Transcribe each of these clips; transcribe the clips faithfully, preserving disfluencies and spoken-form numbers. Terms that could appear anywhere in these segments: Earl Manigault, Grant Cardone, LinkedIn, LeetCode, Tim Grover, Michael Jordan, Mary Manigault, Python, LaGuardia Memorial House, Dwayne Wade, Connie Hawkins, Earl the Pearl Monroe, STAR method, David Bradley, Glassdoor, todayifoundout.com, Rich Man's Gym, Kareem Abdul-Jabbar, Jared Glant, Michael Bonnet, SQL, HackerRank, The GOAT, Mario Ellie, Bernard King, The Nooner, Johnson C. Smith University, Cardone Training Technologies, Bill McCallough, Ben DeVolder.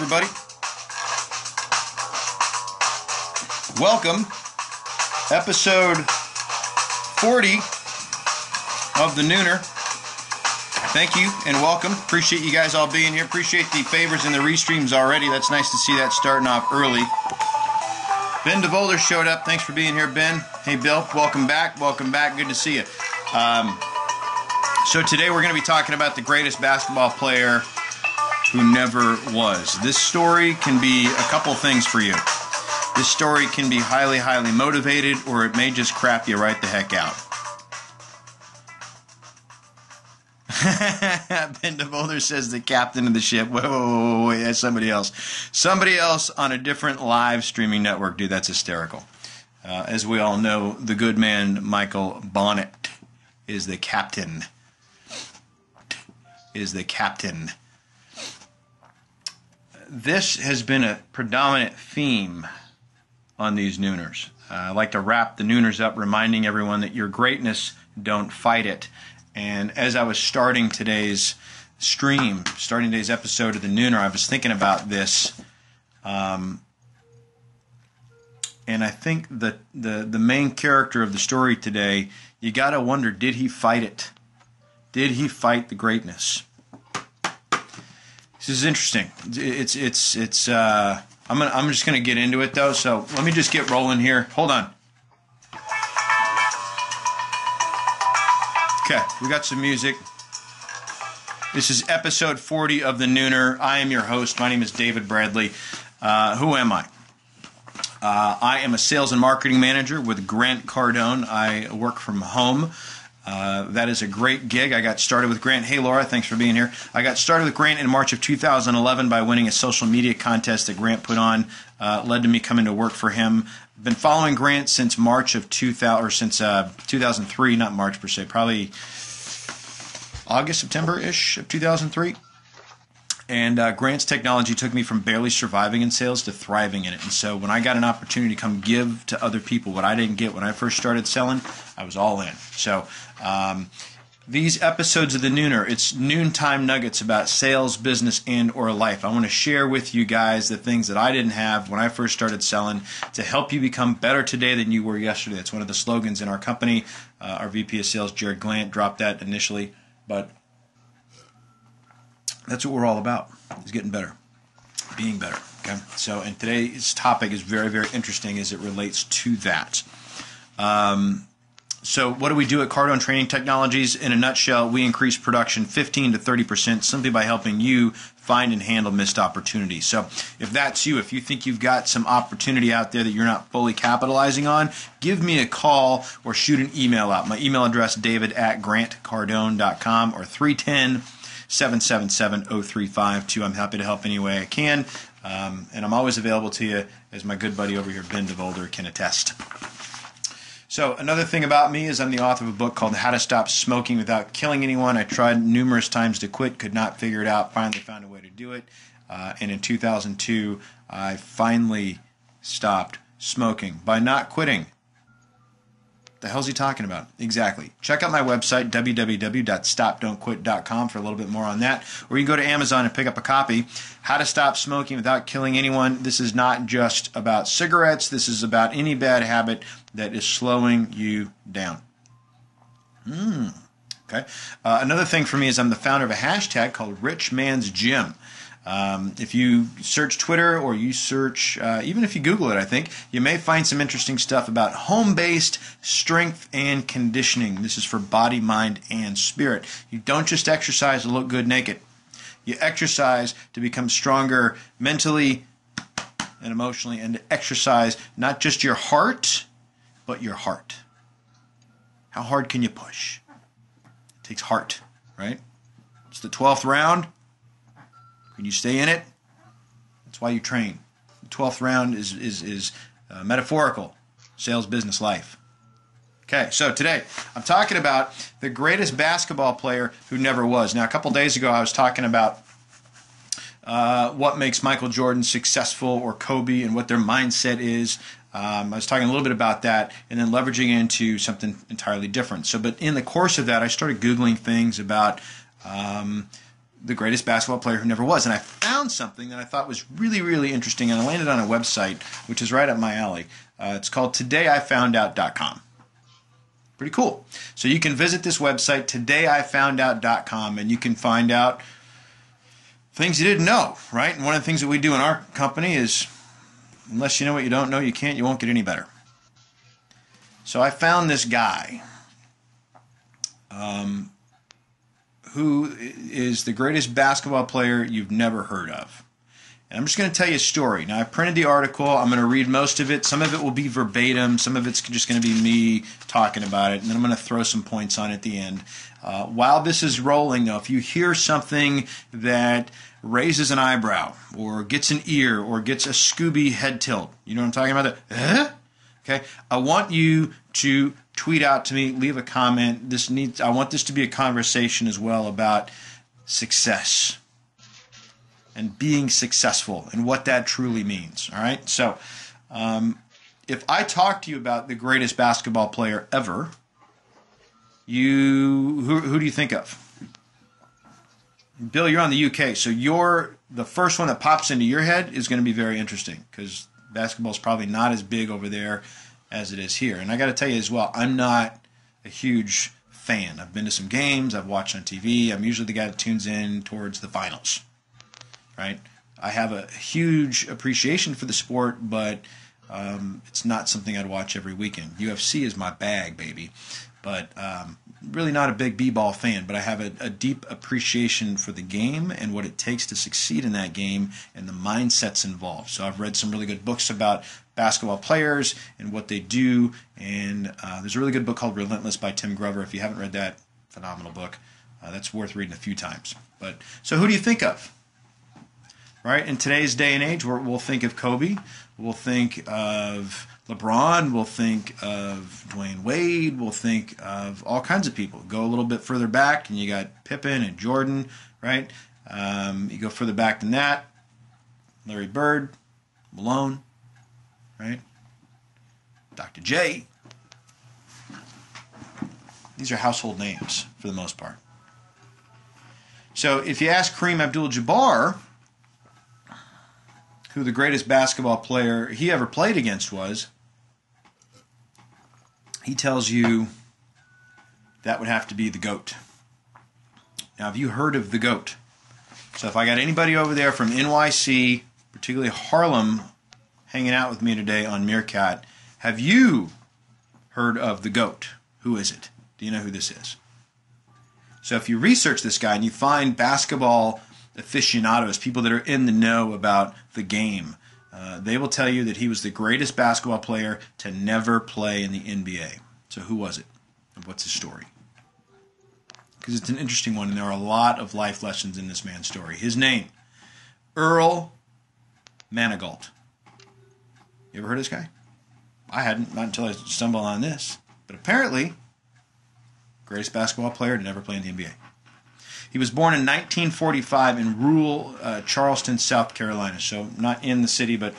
everybody. Welcome. Episode forty of The Nooner. Thank you and welcome. Appreciate you guys all being here. Appreciate the favors and the restreams already. That's nice to see that starting off early. Ben DeVolder showed up. Thanks for being here, Ben. Hey, Bill. Welcome back. Welcome back. Good to see you. Um, so today we're going to be talking about the greatest basketball player who never was. This story can be a couple things for you. This story can be highly, highly motivated, or it may just crap you right the heck out. Ben DeVolder says the captain of the ship. Whoa, whoa, whoa, whoa, that's somebody else. Somebody else on a different live streaming network. Dude, that's hysterical. Uh, as we all know, the good man Michael Bonnet is the captain. Is the captain. This has been a predominant theme on these Nooners. Uh, I like to wrap the Nooners up, reminding everyone that your greatness, don't fight it. And as I was starting today's stream, starting today's episode of The Nooner, I was thinking about this. Um, and I think the, the, the main character of the story today, you got to wonder, did he fight it? Did he fight the greatness? This is interesting. It's, it's, it's, uh, I'm gonna, I'm just going to get into it, though. So let me just get rolling here. Hold on. Okay, we got some music. This is episode forty of The Nooner. I am your host. My name is David Bradley. Uh, who am I? Uh, I am a sales and marketing manager with Grant Cardone. I work from home. Uh, that is a great gig. I got started with Grant. Hey, Laura, thanks for being here. I got started with Grant in March of two thousand eleven by winning a social media contest that Grant put on. Uh, led to me coming to work for him. Been following Grant since March of two thousand, or since uh, two thousand three, not March per se, probably August, September-ish of two thousand three. And uh, Grant's technology took me from barely surviving in sales to thriving in it. And so when I got an opportunity to come give to other people what I didn't get when I first started selling, I was all in. So um, these episodes of The Nooner, it's noontime nuggets about sales, business, and or life. I want to share with you guys the things that I didn't have when I first started selling to help you become better today than you were yesterday. That's one of the slogans in our company. Uh, our V P of sales, Jared Glant, dropped that initially, but that's what we're all about, is getting better, being better, okay? So, and today's topic is very, very interesting as it relates to that. Um, so what do we do at Cardone Training Technologies? In a nutshell, we increase production fifteen to thirty percent simply by helping you find and handle missed opportunities. So if that's you, if you think you've got some opportunity out there that you're not fully capitalizing on, give me a call or shoot an email out. My email address, david at grant cardone dot com or three one zero, seven seven seven, zero three five two. I'm happy to help any way I can, um, and I'm always available to you, as my good buddy over here, Ben DeVolder, can attest. So another thing about me is I'm the author of a book called How to Stop Smoking Without Killing Anyone. I tried numerous times to quit, could not figure it out, finally found a way to do it, uh, and in two thousand two, I finally stopped smoking by not quitting. The hell's he talking about? Exactly. Check out my website, w w w dot stop don't quit dot com, for a little bit more on that. Or you can go to Amazon and pick up a copy, How to Stop Smoking Without Killing Anyone. This is not just about cigarettes. This is about any bad habit that is slowing you down. Mm. Okay. Uh, another thing for me is I'm the founder of a hashtag called Rich Man's Gym. Um, if you search Twitter or you search, uh, even if you Google it, I think, you may find some interesting stuff about home-based strength and conditioning. This is for body, mind, and spirit. You don't just exercise to look good naked. You exercise to become stronger mentally and emotionally, and to exercise not just your heart, but your heart. How hard can you push? It takes heart, right? It's the twelfth round. When you stay in it, that's why you train. The twelfth round is, is, is uh, metaphorical. Sales, business, life. Okay, so today I'm talking about the greatest basketball player who never was. Now, a couple days ago I was talking about uh, what makes Michael Jordan successful, or Kobe, and what their mindset is. Um, I was talking a little bit about that, and then leveraging into something entirely different. So, but in the course of that, I started Googling things about... Um, the greatest basketball player who never was. And I found something that I thought was really, really interesting, and I landed on a website which is right up my alley. Uh, it's called today I found out dot com. Pretty cool. So you can visit this website, today I found out dot com, and you can find out things you didn't know, right? And one of the things that we do in our company is, unless you know what you don't know, you can't, you won't get any better. So I found this guy um, who is the greatest basketball player you've never heard of. And I'm just going to tell you a story. Now, I printed the article. I'm going to read most of it. Some of it will be verbatim. Some of it's just going to be me talking about it. And then I'm going to throw some points on at the end. Uh, while this is rolling, though, if you hear something that raises an eyebrow or gets an ear or gets a Scooby head tilt, you know what I'm talking about? The, huh? Okay. I want you to tweet out to me, leave a comment. This needs. I want this to be a conversation as well about success and being successful and what that truly means. All right. So um, if I talk to you about the greatest basketball player ever, you who, who do you think of? Bill, you're on the U K, so you're the first one that pops into your head is going to be very interesting because basketball is probably not as big over there as it is here. And I got to tell you as well, I'm not a huge fan. I've been to some games. I've watched on T V. I'm usually the guy that tunes in towards the finals. Right, I have a huge appreciation for the sport, but um, it's not something I'd watch every weekend. U F C is my bag, baby, but um, really not a big b-ball fan. But I have a, a deep appreciation for the game and what it takes to succeed in that game and the mindsets involved. So I've read some really good books about basketball players and what they do, and uh, there's a really good book called Relentless by Tim Grover. If you haven't read that, phenomenal book. Uh, that's worth reading a few times. But so who do you think of? Right? In today's day and age, we're, we'll think of Kobe, we'll think of LeBron, we'll think of Dwayne Wade, we'll think of all kinds of people. Go a little bit further back, and you got Pippen and Jordan, right? Um, you go further back than that, Larry Bird, Malone, right? Doctor J. These are household names for the most part. So if you ask Kareem Abdul-Jabbar who the greatest basketball player he ever played against was, he tells you that would have to be the GOAT. Now, have you heard of the GOAT? So if I got anybody over there from N Y C, particularly Harlem, hanging out with me today on Meerkat, have you heard of the GOAT? Who is it? Do you know who this is? So if you research this guy and you find basketball aficionados, people that are in the know about the game, uh, they will tell you that he was the greatest basketball player to never play in the N B A. So who was it? And what's his story? Because it's an interesting one, and there are a lot of life lessons in this man's story. His name, Earl Manigault. You ever heard of this guy? I hadn't, not until I stumbled on this. But apparently, greatest basketball player to never play in the N B A. He was born in nineteen forty-five in rural uh, Charleston, South Carolina. So not in the city, but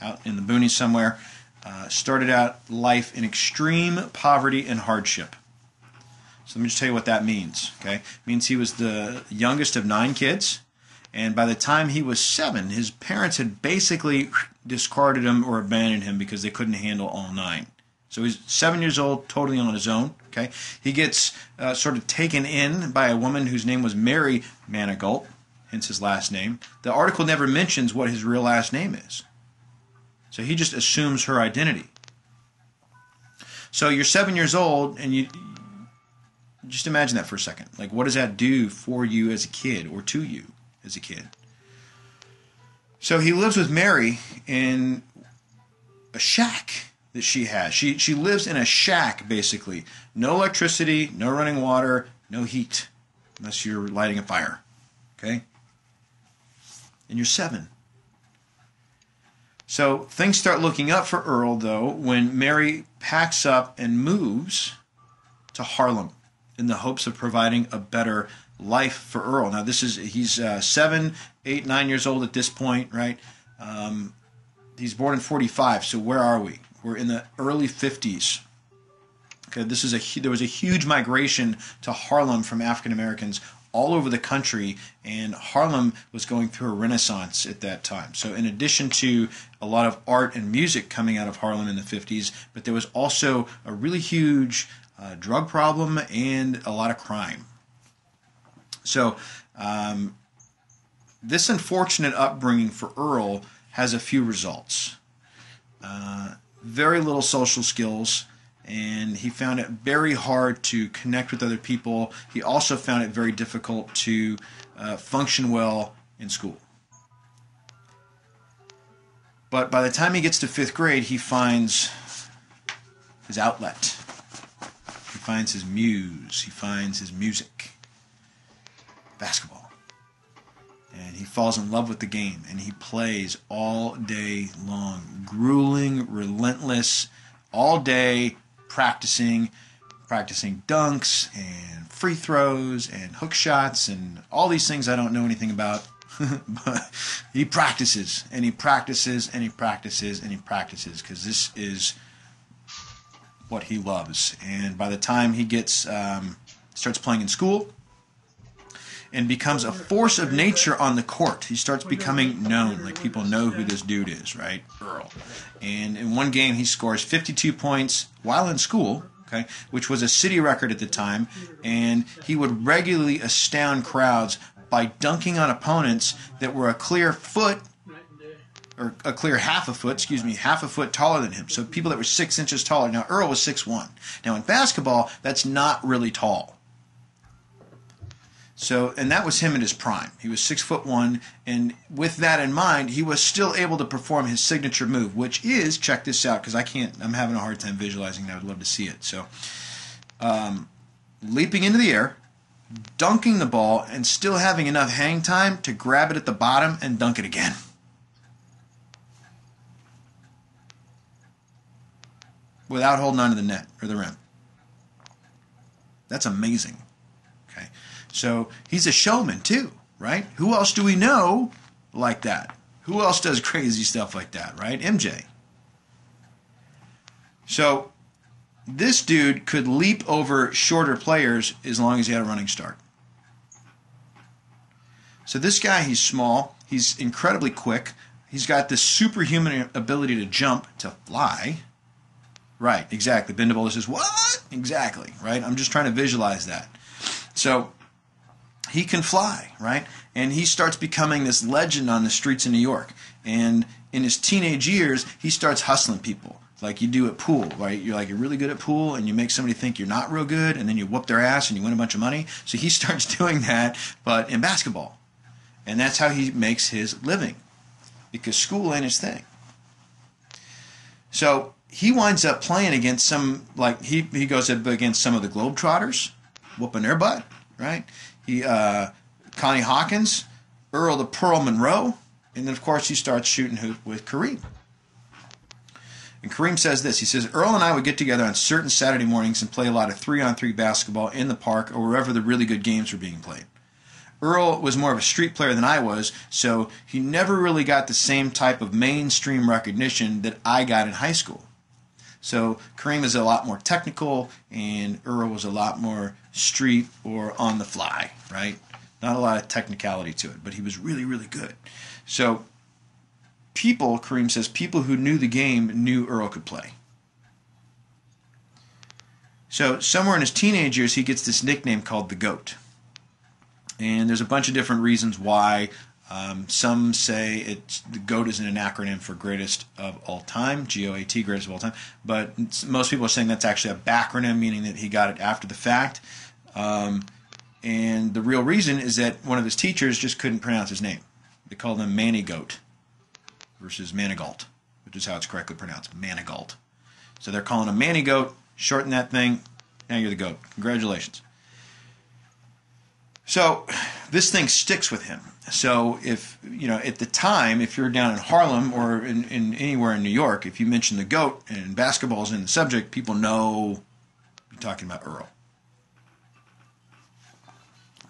out in the boonies somewhere. Uh, started out life in extreme poverty and hardship. So let me just tell you what that means. Okay, it means he was the youngest of nine kids. And by the time he was seven, his parents had basically discarded him or abandoned him because they couldn't handle all nine. So he's seven years old, totally on his own. Okay, he gets uh, sort of taken in by a woman whose name was Mary Manigault, hence his last name. The article never mentions what his real last name is. So he just assumes her identity. So you're seven years old, and you just imagine that for a second. Like, what does that do for you as a kid, or to you as a kid? So he lives with Mary in a shack that she has. She she lives in a shack, basically. No electricity, no running water, no heat, unless you're lighting a fire. Okay? And you're seven. So things start looking up for Earl, though, when Mary packs up and moves to Harlem in the hopes of providing a better life for Earl. Now, this is he's uh, seven, eight, nine years old at this point, right? Um, he's born in forty-five, so where are we? We're in the early fifties. Okay, this is a there was a huge migration to Harlem from African Americans all over the country, and Harlem was going through a renaissance at that time. So in addition to a lot of art and music coming out of Harlem in the fifties, but there was also a really huge uh, drug problem and a lot of crime. So um, this unfortunate upbringing for Earl has a few results. Uh, very little social skills, and he found it very hard to connect with other people. He also found it very difficult to uh, function well in school. But by the time he gets to fifth grade, he finds his outlet. He finds his muse. He finds his music. Basketball. And he falls in love with the game, and he plays all day long. Grueling, relentless, all day practicing, practicing dunks and free throws and hook shots and all these things I don't know anything about. But he practices and he practices and he practices and he practices because this is what he loves. And by the time he gets um, starts playing in school and becomes a force of nature on the court, he starts becoming known. Like, people know who this dude is, right? Earl. And in one game, he scores fifty-two points while in school, okay, which was a city record at the time. And he would regularly astound crowds by dunking on opponents that were a clear foot, or a clear half a foot, excuse me, half a foot taller than him. So people that were six inches taller. Now, Earl was six one. Now, in basketball, that's not really tall. So, and that was him in his prime. He was six foot one, and with that in mind, he was still able to perform his signature move, which is, check this out, because I can't, I'm having a hard time visualizing it. I would love to see it. So, um, leaping into the air, dunking the ball, and still having enough hang time to grab it at the bottom and dunk it again. Without holding onto the net or the rim. That's amazing. Okay. So he's a showman too, right? Who else do we know like that? Who else does crazy stuff like that, right? M J. So this dude could leap over shorter players as long as he had a running start. So this guy, he's small. He's incredibly quick. He's got this superhuman ability to jump, to fly. Right, exactly. Bendable says, what? Exactly, right? I'm just trying to visualize that. So he can fly, right? And he starts becoming this legend on the streets of New York. And in his teenage years, he starts hustling people, like you do at pool, right? You're like, you're really good at pool, and you make somebody think you're not real good, and then you whoop their ass and you win a bunch of money. So he starts doing that, but in basketball. And that's how he makes his living, because school ain't his thing. So he winds up playing against some, like, he, he goes up against some of the Globetrotters, whooping their butt, right? He, uh, Connie Hawkins, Earl the Pearl Monroe, and then of course he starts shooting hoop with Kareem. And Kareem says this, he says, Earl and I would get together on certain Saturday mornings and play a lot of three-on-three basketball in the park or wherever the really good games were being played. Earl was more of a street player than I was, so he never really got the same type of mainstream recognition that I got in high school. So Kareem is a lot more technical, and Earl was a lot more street or on the fly, right? Not a lot of technicality to it, but he was really, really good. So people, Kareem says, people who knew the game knew Earl could play. So somewhere in his teenage years, he gets this nickname called the GOAT. And there's a bunch of different reasons why. Um, some say it's, the GOAT isn't an acronym for greatest of all time, G O A T, greatest of all time, but most people are saying that's actually a backronym, meaning that he got it after the fact. Um, and the real reason is that one of his teachers just couldn't pronounce his name. They called him Manigault versus Manigault, which is how it's correctly pronounced, Manigault. So they're calling him Manigault, shorten that thing, now you're the GOAT. Congratulations. So this thing sticks with him. So if, you know, at the time, if you're down in Harlem or in, in anywhere in New York, if you mention the GOAT and basketball's in the subject, people know you're talking about Earl.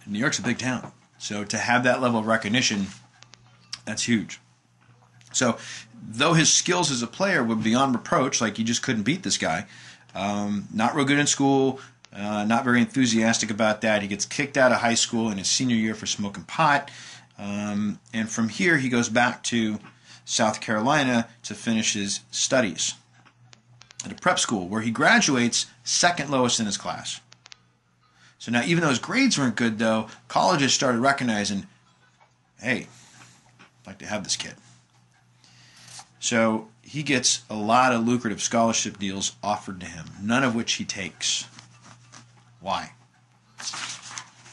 And New York's a big town. So to have that level of recognition, that's huge. So though his skills as a player were beyond reproach, like you just couldn't beat this guy, um, not real good in school, Uh, not very enthusiastic about that. He gets kicked out of high school in his senior year for smoking pot. Um, and from here, he goes back to South Carolina to finish his studies at a prep school where he graduates second lowest in his class. So now, even though his grades weren't good, though, colleges started recognizing, hey, I'd like to have this kid. So he gets a lot of lucrative scholarship deals offered to him, none of which he takes. Why?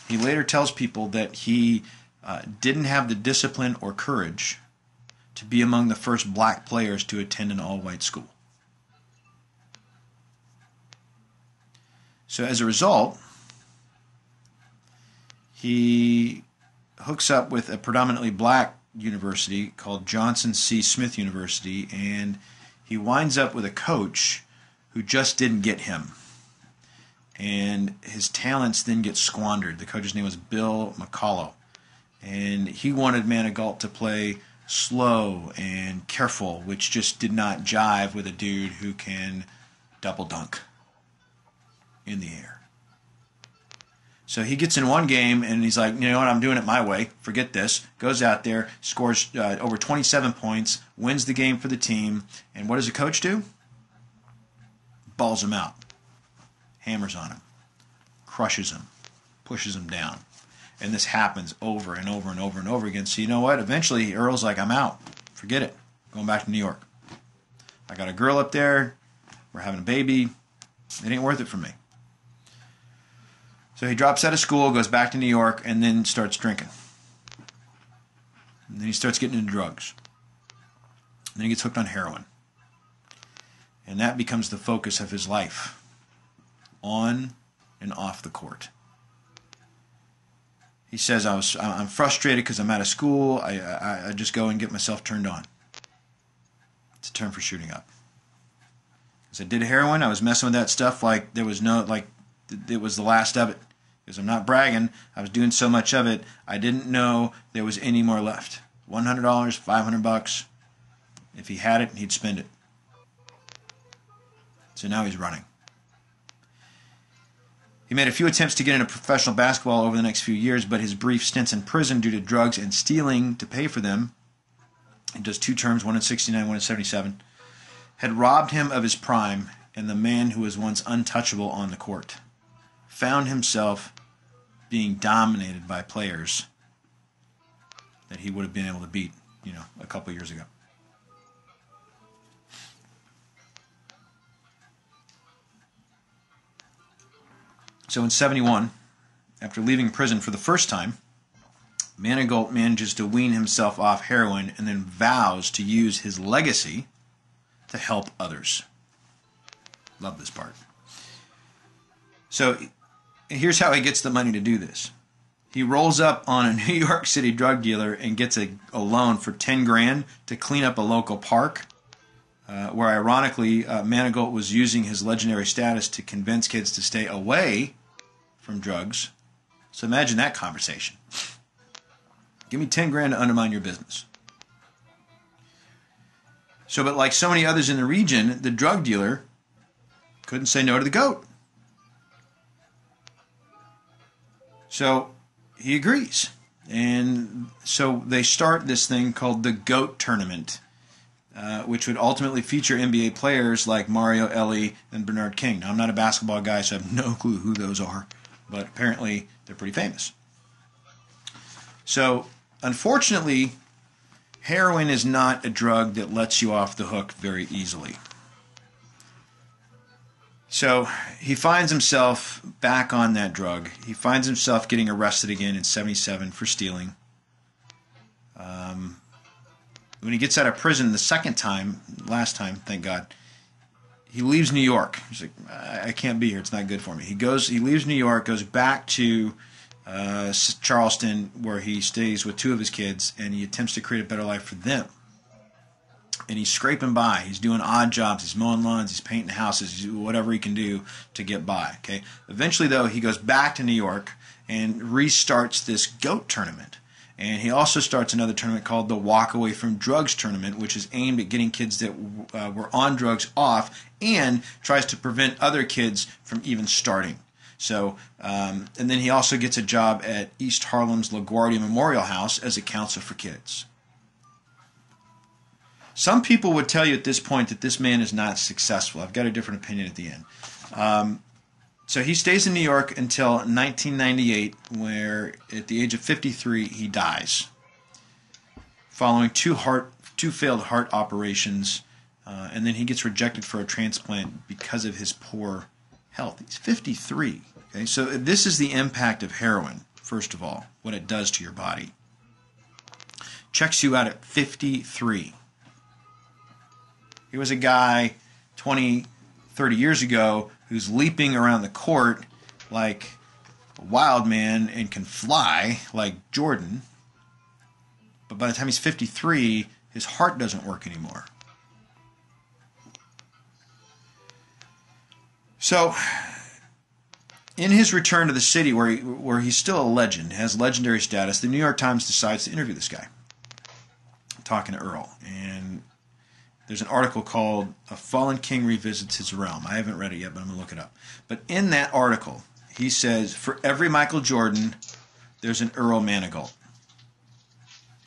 He later tells people that he uh, didn't have the discipline or courage to be among the first black players to attend an all-white school. So as a result, he hooks up with a predominantly black university called Johnson C. Smith University, and he winds up with a coach who just didn't get him. And his talents then get squandered. The coach's name was Bill McCallough, and he wanted Manigault to play slow and careful, which just did not jive with a dude who can double dunk in the air. So he gets in one game, and he's like, you know what, I'm doing it my way. Forget this. Goes out there, scores uh, over twenty-seven points, wins the game for the team, and what does the coach do? Balls him out. Hammers on him, crushes him, pushes him down. And this happens over and over and over and over again. So you know what? Eventually, Earl's like, I'm out. Forget it. Going back to New York. I got a girl up there. We're having a baby. It ain't worth it for me. So he drops out of school, goes back to New York, and then starts drinking. And then he starts getting into drugs. And then he gets hooked on heroin. And that becomes the focus of his life, on and off the court. He says, I was, I'm frustrated because I'm out of school. I, I, I just go and get myself turned on. It's a term for shooting up. Because I did heroin, I was messing with that stuff like there was no, like it was the last of it. Because I'm not bragging, I was doing so much of it, I didn't know there was any more left. one hundred dollars, five hundred bucks. If he had it, he'd spend it. So now he's running. He made a few attempts to get into professional basketball over the next few years, but his brief stints in prison due to drugs and stealing to pay for them, he does two terms, one in sixty-nine, one in seventy-seven, had robbed him of his prime, and the man who was once untouchable on the court found himself being dominated by players that he would have been able to beat, you know, a couple years ago. So in seventy-one, after leaving prison for the first time, Manigault manages to wean himself off heroin and then vows to use his legacy to help others. Love this part. So here's how he gets the money to do this. He rolls up on a New York City drug dealer and gets a, a loan for ten grand to clean up a local park. Uh, where ironically, uh, Manigault was using his legendary status to convince kids to stay away from drugs. So imagine that conversation. Give me ten grand to undermine your business. So, but like so many others in the region, the drug dealer couldn't say no to the goat. So he agrees. And so they start this thing called the GOAT Tournament, Uh, which would ultimately feature N B A players like Mario Ellie and Bernard King. Now, I'm not a basketball guy, so I have no clue who those are, but apparently they're pretty famous. So, unfortunately, heroin is not a drug that lets you off the hook very easily. So, he finds himself back on that drug. He finds himself getting arrested again in seventy-seven for stealing. Um... When he gets out of prison the second time, last time, thank God, he leaves New York. He's like, I can't be here. It's not good for me. He goes. He leaves New York, goes back to uh, Charleston, where he stays with two of his kids, and he attempts to create a better life for them. And he's scraping by. He's doing odd jobs. He's mowing lawns. He's painting houses. He's doing whatever he can do to get by. Okay. Eventually, though, he goes back to New York and restarts this GOAT tournament. And he also starts another tournament called the Walk Away from Drugs Tournament, which is aimed at getting kids that uh, were on drugs off and tries to prevent other kids from even starting. So, um, and then he also gets a job at East Harlem's LaGuardia Memorial House as a counselor for kids. Some people would tell you at this point that this man is not successful. I've got a different opinion at the end. Um, so he stays in New York until nineteen ninety-eight, where at the age of fifty-three he dies, following two heart, two failed heart operations, uh, and then he gets rejected for a transplant because of his poor health. He's fifty-three. Okay, so this is the impact of heroin. First of all, what it does to your body. Checks you out at fifty-three. He was a guy twenty, thirty years ago who's leaping around the court like a wild man and can fly like Jordan. But by the time he's fifty-three, his heart doesn't work anymore. So in his return to the city, where he, where he's still a legend, has legendary status, the New York Times decides to interview this guy. I'm talking to Earl, and there's an article called A Fallen King Revisits His Realm. I haven't read it yet, but I'm going to look it up. But in that article, he says, for every Michael Jordan, there's an Earl Manigault.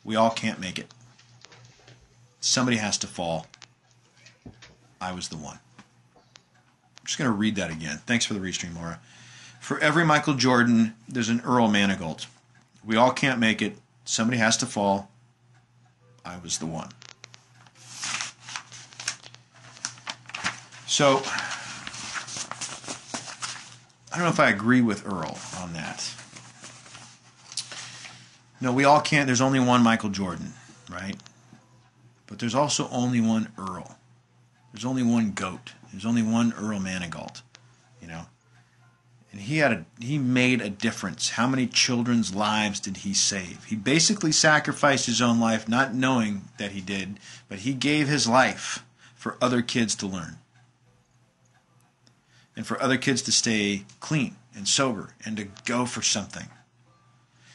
We all can't make it. Somebody has to fall. I was the one. I'm just going to read that again. Thanks for the restream, Laura. For every Michael Jordan, there's an Earl Manigault. We all can't make it. Somebody has to fall. I was the one. So, I don't know if I agree with Earl on that. No, we all can't. There's only one Michael Jordan, right? But there's also only one Earl. There's only one GOAT. There's only one Earl Manigault, you know? And he had a, he made a difference. How many children's lives did he save? He basically sacrificed his own life, not knowing that he did, but he gave his life for other kids to learn, and for other kids to stay clean and sober and to go for something.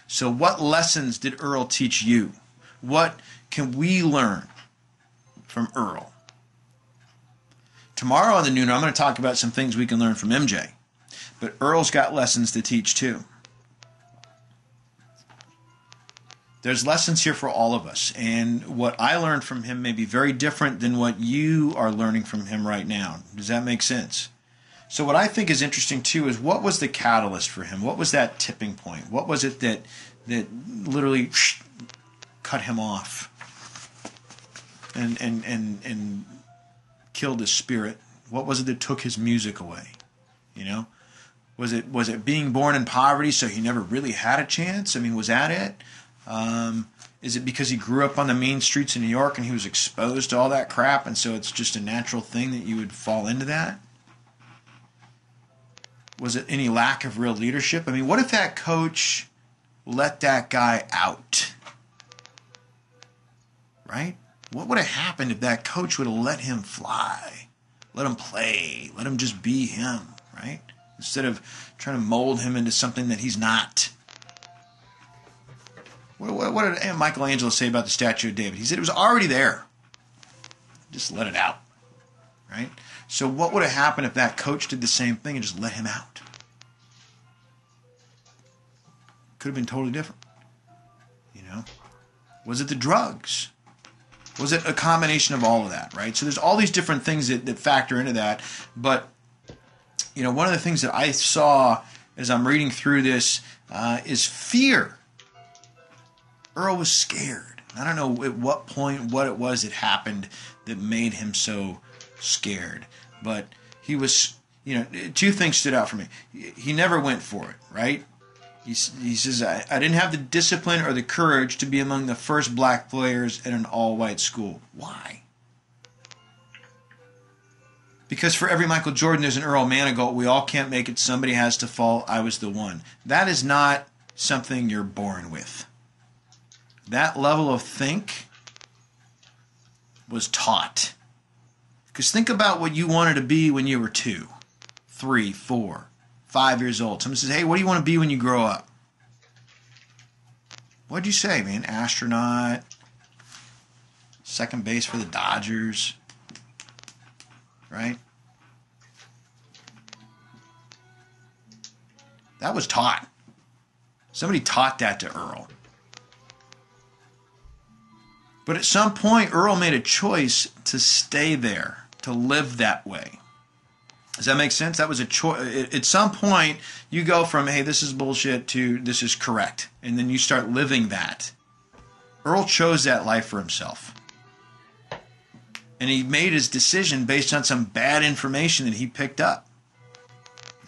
So what lessons did Earl teach you? What can we learn from Earl? Tomorrow on the Nooner, I'm going to talk about some things we can learn from M J. But Earl's got lessons to teach too. There's lessons here for all of us. And what I learned from him may be very different than what you are learning from him right now. Does that make sense? So what I think is interesting too is what was the catalyst for him? What was that tipping point? What was it that that literally cut him off and and and and killed his spirit? What was it that took his music away? You know, was it was it being born in poverty, so he never really had a chance? I mean, was that it? Um, is it because he grew up on the mean streets in New York and he was exposed to all that crap, and so it's just a natural thing that you would fall into that? Was it any lack of real leadership? I mean, what if that coach let that guy out? Right? What would have happened if that coach would have let him fly? Let him play. Let him just be him, right? Instead of trying to mold him into something that he's not. What, what, what did Michelangelo say about the Statue of David? He said it was already there. Just let it out, right? So what would have happened if that coach did the same thing and just let him out? Could have been totally different, you know? Was it the drugs? Was it a combination of all of that, right? So there's all these different things that, that factor into that. But, you know, one of the things that I saw as I'm reading through this uh, is fear. Earl was scared. I don't know at what point, what it was that happened that made him so scared. But he was, you know, two things stood out for me. He never went for it, right? He, he says, I, I didn't have the discipline or the courage to be among the first black players at an all-white school. Why? Because for every Michael Jordan, there's an Earl Manigault. We all can't make it. Somebody has to fall. I was the one. That is not something you're born with. That level of think was taught. Because think about what you wanted to be when you were two, three, four, five years old. Someone says, hey, what do you want to be when you grow up? What'd you say, man? Astronaut, second base for the Dodgers, right? That was taught. Somebody taught that to Earl. But at some point, Earl made a choice to stay there, to live that way. Does that make sense? That was a choice. At some point, you go from, hey, this is bullshit, to this is correct. And then you start living that. Earl chose that life for himself. And he made his decision based on some bad information that he picked up.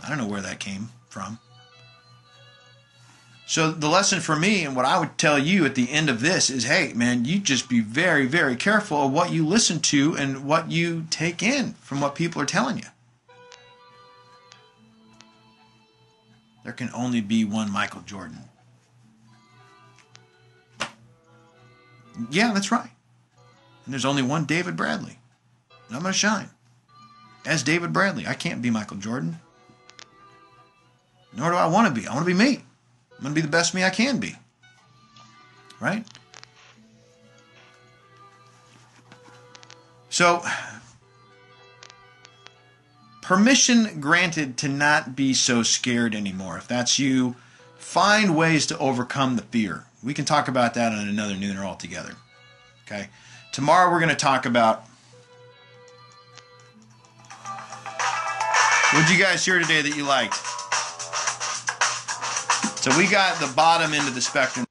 I don't know where that came from. So the lesson for me, and what I would tell you at the end of this, is, hey, man, you just be very, very careful of what you listen to and what you take in from what people are telling you. There can only be one Michael Jordan. Yeah, that's right. And there's only one David Bradley. And I'm going to shine as David Bradley. I can't be Michael Jordan. Nor do I want to be. I want to be me. I'm going to be the best me I can be. Right? So, permission granted to not be so scared anymore. If that's you, find ways to overcome the fear. We can talk about that on another Nooner altogether. Okay? Tomorrow we're going to talk about... What did you guys hear today that you liked? So we got the bottom end of the spectrum.